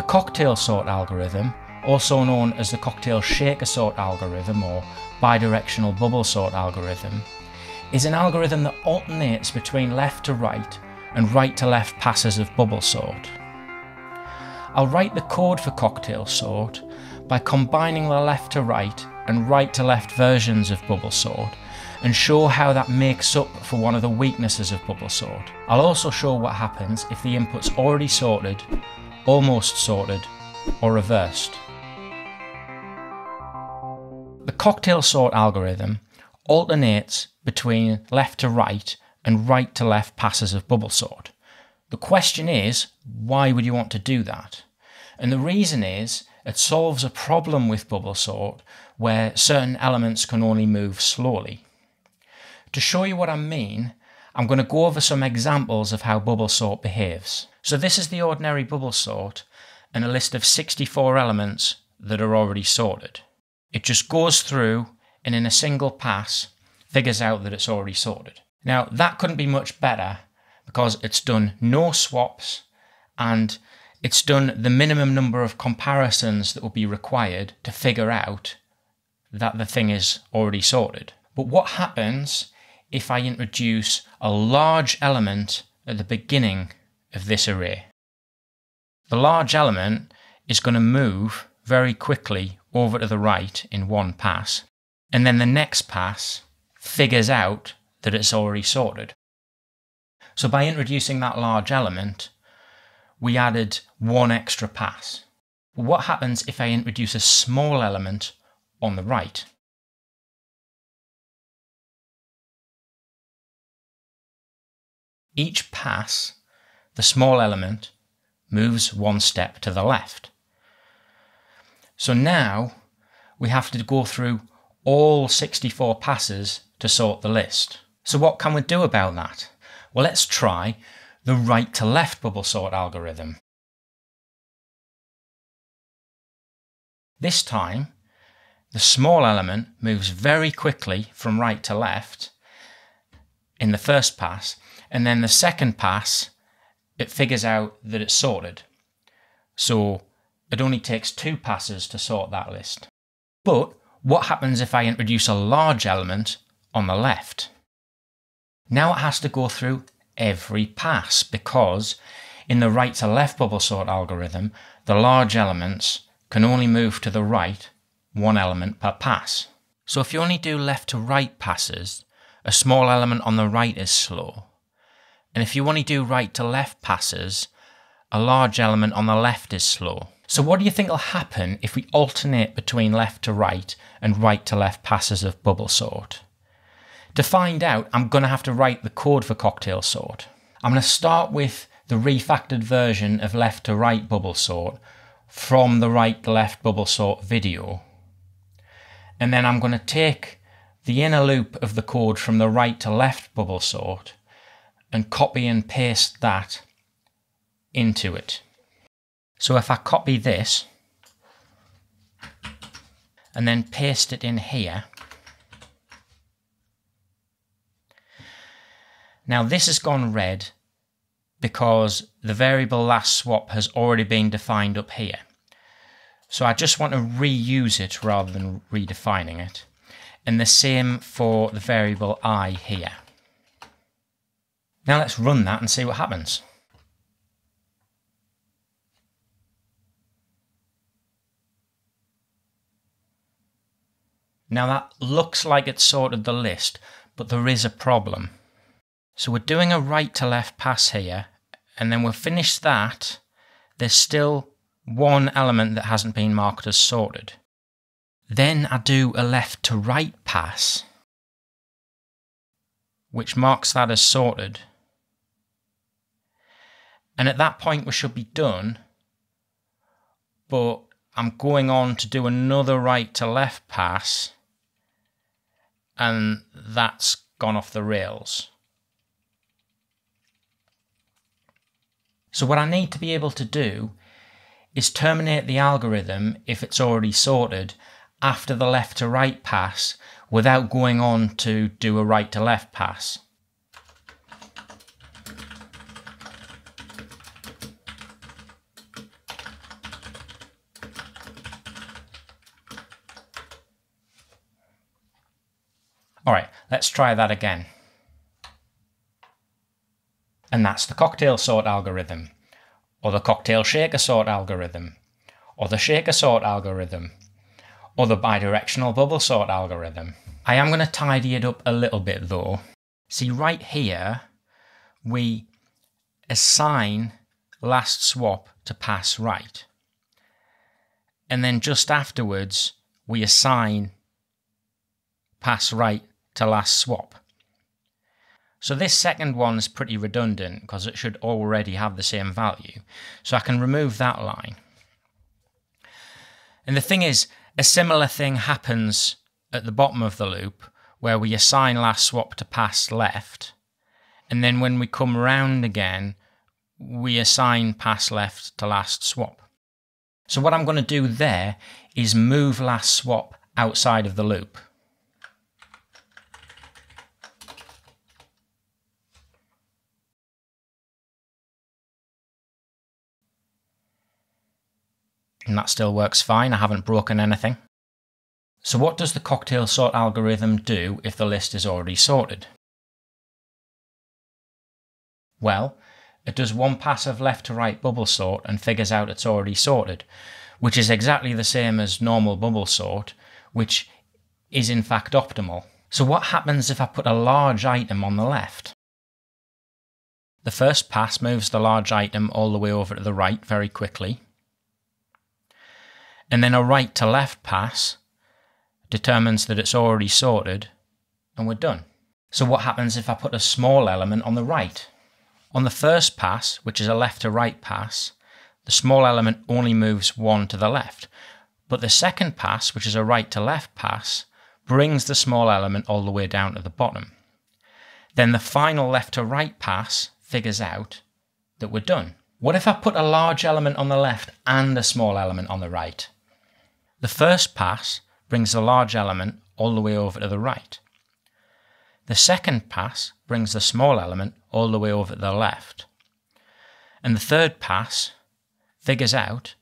The Cocktail Sort Algorithm, also known as the Cocktail Shaker Sort Algorithm or Bidirectional Bubble Sort Algorithm, is an algorithm that alternates between left to right and right to left passes of bubble sort. I'll write the code for Cocktail Sort by combining the left to right and right to left versions of bubble sort and show how that makes up for one of the weaknesses of bubble sort. I'll also show what happens if the input's already sorted, almost sorted, or reversed. The Cocktail Sort algorithm alternates between left to right and right to left passes of bubble sort. The question is, why would you want to do that? And the reason is, it solves a problem with bubble sort where certain elements can only move slowly. To show you what I mean, I'm going to go over some examples of how bubble sort behaves. So this is the ordinary bubble sort and a list of 64 elements that are already sorted. It just goes through and in a single pass figures out that it's already sorted. Now that couldn't be much better because it's done no swaps and it's done the minimum number of comparisons that will be required to figure out that the thing is already sorted. But what happens if I introduce a large element at the beginning of this array? The large element is going to move very quickly over to the right in one pass, and then the next pass figures out that it's already sorted. So by introducing that large element, we added one extra pass. But what happens if I introduce a small element on the right? Each pass, the small element moves one step to the left. So now we have to go through all 64 passes to sort the list. So what can we do about that? Well, let's try the right to left bubble sort algorithm. This time, the small element moves very quickly from right to left in the first pass, and then the second pass, it figures out that it's sorted. So it only takes two passes to sort that list. But what happens if I introduce a large element on the left? Now it has to go through every pass because in the right to left bubble sort algorithm, the large elements can only move to the right one element per pass. So if you only do left to right passes, a small element on the right is slow. And if you only do right to left passes, a large element on the left is slow. So what do you think will happen if we alternate between left to right and right to left passes of bubble sort? To find out, I'm going to have to write the code for Cocktail Sort. I'm going to start with the refactored version of left to right bubble sort from the right to left bubble sort video. And then I'm going to take the inner loop of the code from the right to left bubble sort and copy and paste that into it. So if I copy this and then paste it in here, now this has gone red because the variable last swap has already been defined up here. So I just want to reuse it rather than redefining it. And the same for the variable I here. Now let's run that and see what happens. Now that looks like it's sorted the list, but there is a problem. So we're doing a right to left pass here, and then we'll finish that. There's still one element that hasn't been marked as sorted. Then I do a left to right pass, which marks that as sorted. And at that point we should be done, but I'm going on to do another right to left pass, and that's gone off the rails. So what I need to be able to do is terminate the algorithm if it's already sorted after the left to right pass without going on to do a right to left pass. All right, let's try that again. And that's the cocktail sort algorithm, or the cocktail shaker sort algorithm, or the shaker sort algorithm, or the bidirectional bubble sort algorithm. I am going to tidy it up a little bit though. See right here, we assign last swap to pass right. And then just afterwards, we assign pass right to last swap. So this second one is pretty redundant because it should already have the same value. So I can remove that line. And the thing is, a similar thing happens at the bottom of the loop where we assign last swap to pass left. And then when we come round again, we assign pass left to last swap. So what I'm going to do there is move last swap outside of the loop. And that still works fine, I haven't broken anything. So what does the cocktail sort algorithm do if the list is already sorted? Well, it does one pass of left to right bubble sort and figures out it's already sorted, which is exactly the same as normal bubble sort, which is in fact optimal. So what happens if I put a large item on the left? The first pass moves the large item all the way over to the right very quickly. And then a right to left pass determines that it's already sorted and we're done. So what happens if I put a small element on the right? On the first pass, which is a left to right pass, the small element only moves one to the left. But the second pass, which is a right to left pass, brings the small element all the way down to the bottom. Then the final left to right pass figures out that we're done. What if I put a large element on the left and a small element on the right? The first pass brings the large element all the way over to the right. The second pass brings the small element all the way over to the left. And the third pass figures out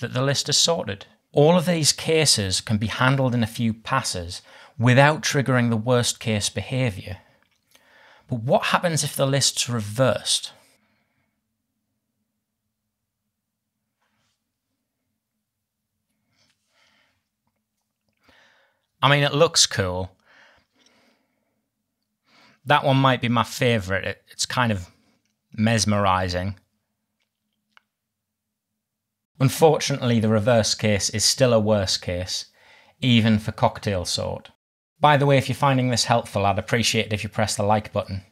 that the list is sorted. All of these cases can be handled in a few passes without triggering the worst case behavior. But what happens if the list's reversed? I mean, it looks cool. That one might be my favourite. It's kind of mesmerising. Unfortunately, the reverse case is still a worse case, even for cocktail sort. By the way, if you're finding this helpful, I'd appreciate it if you press the like button.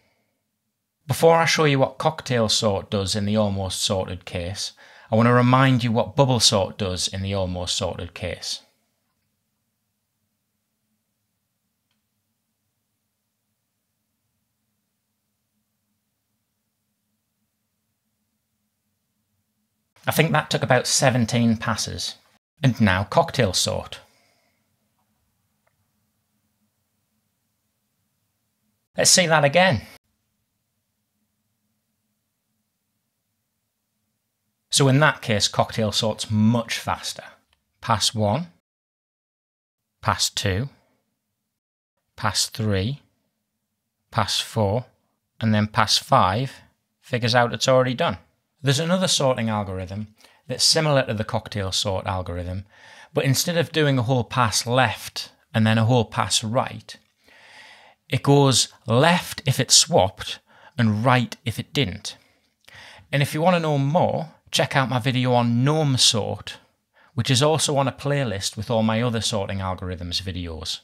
Before I show you what cocktail sort does in the almost sorted case, I want to remind you what bubble sort does in the almost sorted case. I think that took about 17 passes. And now cocktail sort. Let's see that again. So in that case, cocktail sort's much faster. Pass 1, pass 2, pass 3, pass 4, and then pass 5 figures out it's already done. There's another sorting algorithm that's similar to the cocktail sort algorithm, but instead of doing a whole pass left and then a whole pass right, it goes left if it swapped and right if it didn't. And if you want to know more, check out my video on Gnome Sort, which is also on a playlist with all my other sorting algorithms videos.